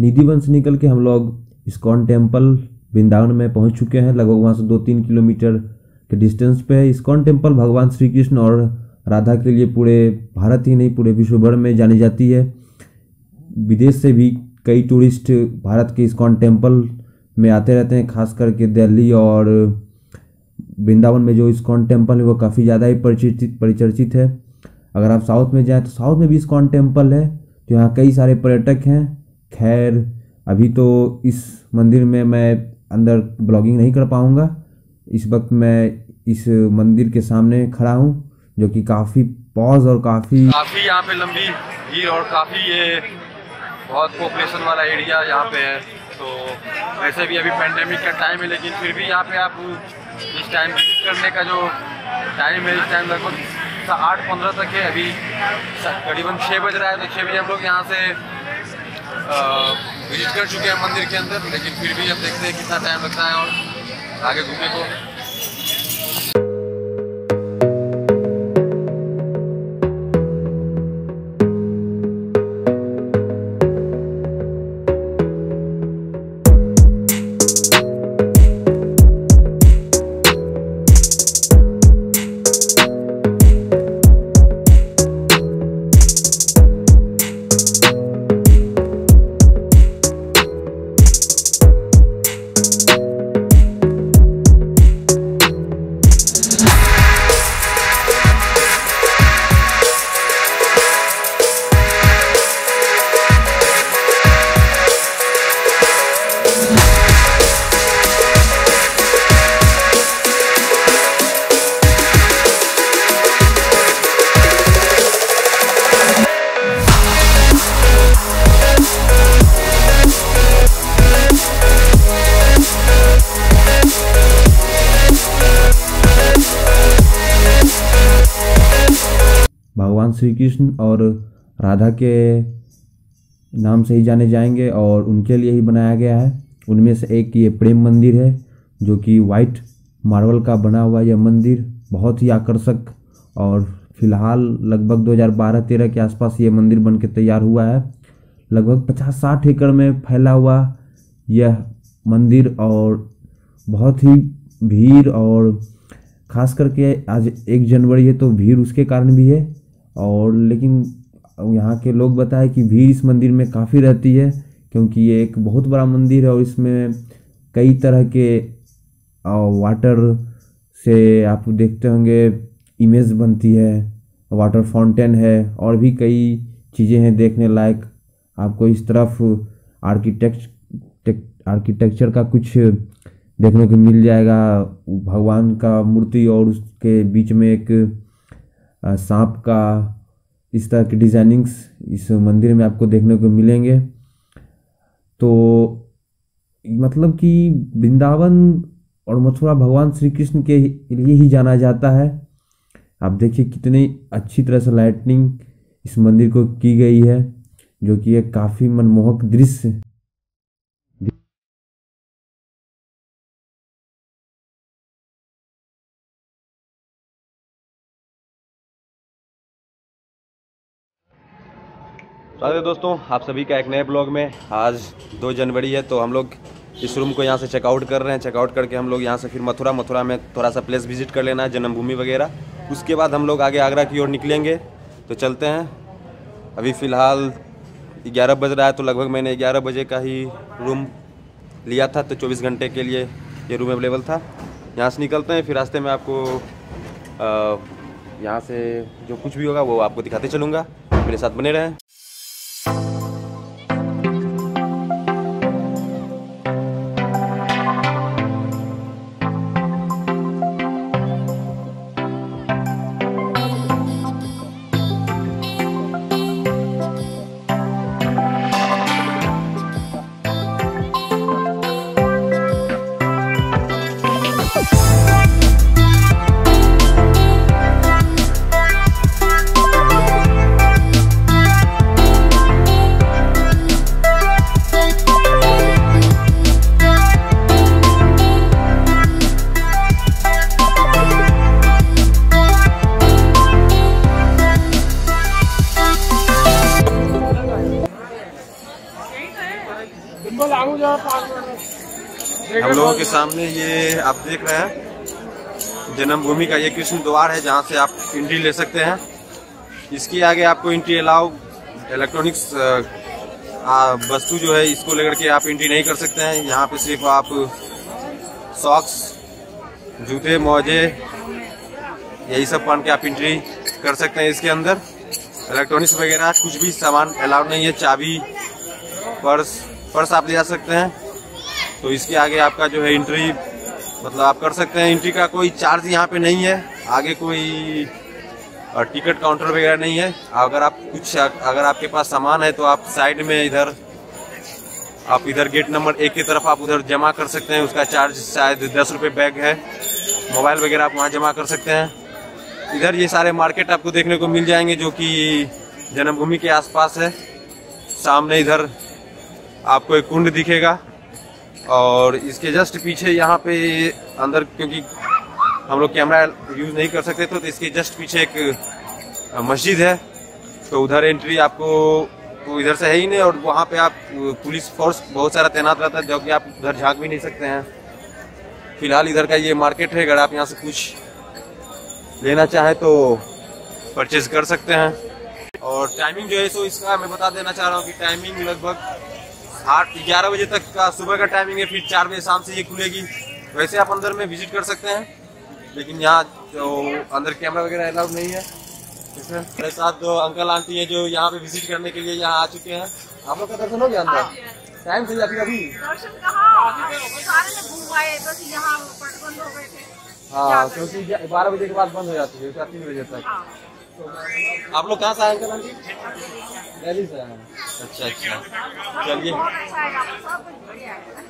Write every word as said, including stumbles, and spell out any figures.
निधिवन से निकल के हम लोग इस्कॉन टेम्पल वृंदावन में पहुंच चुके हैं। लगभग वहाँ से दो तीन किलोमीटर के डिस्टेंस पे है इस्कॉन टेम्पल। भगवान श्री कृष्ण और राधा के लिए पूरे भारत ही नहीं पूरे विश्व भर में जानी जाती है। विदेश से भी कई टूरिस्ट भारत के इस्कॉन टेम्पल में आते रहते हैं। खास करके दिल्ली और वृंदावन में जो इस्कॉन टेम्पल है वो काफ़ी ज़्यादा ही परिचित परिचर्चित है। अगर आप साउथ में जाएँ तो साउथ में भी इस्कॉन टेम्पल है, तो यहाँ कई सारे पर्यटक हैं। खैर अभी तो इस मंदिर में मैं अंदर ब्लॉगिंग नहीं कर पाऊँगा। इस वक्त मैं इस मंदिर के सामने खड़ा हूँ जो कि काफ़ी पॉज और काफ़ी काफ़ी यहाँ पे लंबी भीड़ और काफ़ी ये बहुत पॉपुलेशन वाला एरिया यहाँ पे है। तो वैसे भी अभी पैंडेमिक का टाइम है, लेकिन फिर भी यहाँ पे आप इस टाइम विजिट करने का जो टाइम है इस टाइम लगभग आठ पंद्रह तक है। अभी करीबन छः बज रहा है, तो छः बजे हम लोग यहाँ से विजिट कर चुके हैं मंदिर के अंदर। लेकिन फिर भी अब देखते हैं कितना टाइम लगता है और आगे घूमने को। भगवान श्री कृष्ण और राधा के नाम से ही जाने जाएंगे और उनके लिए ही बनाया गया है। उनमें से एक ये प्रेम मंदिर है जो कि वाइट मार्बल का बना हुआ यह मंदिर बहुत ही आकर्षक और फिलहाल लगभग दो हज़ार बारह तेरह के आसपास ये मंदिर बनके तैयार हुआ है। लगभग पचास साठ एकड़ में फैला हुआ यह मंदिर और बहुत ही भीड़, और ख़ास करके आज एक जनवरी है तो भीड़ उसके कारण भी है। और लेकिन यहाँ के लोग बताए कि भीड़ इस मंदिर में काफ़ी रहती है क्योंकि ये एक बहुत बड़ा मंदिर है और इसमें कई तरह के वाटर से आप देखते होंगे इमेज बनती है, वाटर फाउंटेन है और भी कई चीज़ें हैं देखने लायक। आपको इस तरफ आर्किटेक्ट आर्किटेक्चर का कुछ देखने को मिल जाएगा, भगवान का मूर्ति और उसके बीच में एक सांप का, इस तरह की डिज़ाइनिंग्स इस मंदिर में आपको देखने को मिलेंगे। तो मतलब कि वृंदावन और मथुरा भगवान श्री कृष्ण के लिए ही जाना जाता है। आप देखिए कितनी अच्छी तरह से लाइटनिंग इस मंदिर को की गई है जो कि एक काफ़ी मनमोहक दृश्य। राधे दोस्तों, आप सभी का एक नए ब्लॉग में। आज दो जनवरी है तो हम लोग इस रूम को यहाँ से चेकआउट कर रहे हैं। चेकआउट करके हम लोग यहाँ से फिर मथुरा मथुरा में थोड़ा सा प्लेस विजिट कर लेना है, जन्मभूमि वगैरह। उसके बाद हम लोग आगे आगरा की ओर निकलेंगे, तो चलते हैं। अभी फ़िलहाल ग्यारह बज रहा है तो लगभग मैंने ग्यारह बजे का ही रूम लिया था, तो चौबीस घंटे के लिए ये रूम अवेलेबल था। यहाँ से निकलते हैं, फिर रास्ते में आपको यहाँ से जो कुछ भी होगा वो आपको दिखाते चलूँगा। मेरे साथ बने रहें। हम लोगों के सामने ये आप देख रहे हैं जन्मभूमि का ये कृष्ण द्वार है, जहाँ से आप एंट्री ले सकते हैं। इसके आगे आपको एंट्री अलाउ इलेक्ट्रॉनिक्स वस्तु जो है इसको लेकर के आप एंट्री नहीं कर सकते हैं। यहाँ पे सिर्फ आप सॉक्स, जूते, मोजे यही सब पहन के आप एंट्री कर सकते हैं। इसके अंदर इलेक्ट्रॉनिक्स वगैरह कुछ भी सामान अलाउड नहीं है। चाबी, पर्स पर्स आप ले जा सकते हैं। तो इसके आगे आपका जो है एंट्री मतलब आप कर सकते हैं। एंट्री का कोई चार्ज यहाँ पे नहीं है। आगे कोई और टिकट काउंटर वगैरह नहीं है। अगर आप कुछ अगर आपके पास सामान है तो आप साइड में इधर आप इधर गेट नंबर एक की तरफ आप उधर जमा कर सकते हैं। उसका चार्ज शायद दस रुपये बैग है। मोबाइल वगैरह आप वहाँ जमा कर सकते हैं। इधर ये सारे मार्केट आपको देखने को मिल जाएंगे जो कि जन्मभूमि के आसपास है। सामने इधर आपको एक कुंड दिखेगा और इसके जस्ट पीछे यहाँ पे अंदर, क्योंकि हम लोग कैमरा यूज़ नहीं कर सकते तो, तो इसके जस्ट पीछे एक मस्जिद है। तो उधर एंट्री आपको तो इधर से है ही नहीं। और वहाँ पे आप पुलिस फोर्स बहुत सारा तैनात रहता है जो कि आप उधर झाँक भी नहीं सकते हैं। फिलहाल इधर का ये मार्केट है। अगर आप यहाँ से कुछ लेना चाहें तो परचेज कर सकते हैं। और टाइमिंग जो है सो इसका मैं बता देना चाह रहा हूँ कि टाइमिंग लगभग आठ ग्यारह बजे तक का सुबह का टाइमिंग है। फिर चार बजे शाम से ये खुलेगी। वैसे आप अंदर में विजिट कर सकते हैं, लेकिन यहाँ जो अंदर कैमरा वगैरह अलाउड नहीं है। मेरे साथ दो अंकल आंटी हैं जो यहाँ पे विजिट करने के लिए यहाँ आ चुके हैं। आप लोग का दर्शन हो गया अंदर? टाइम से जाती अभी हाँ, क्योंकि बारह बजे के बाद बंद हो जाती है तीन बजे तक। आप लोग कहाँ से आए अंकल आंटी? दिल्ली से आए। अच्छा अच्छा, चलिए।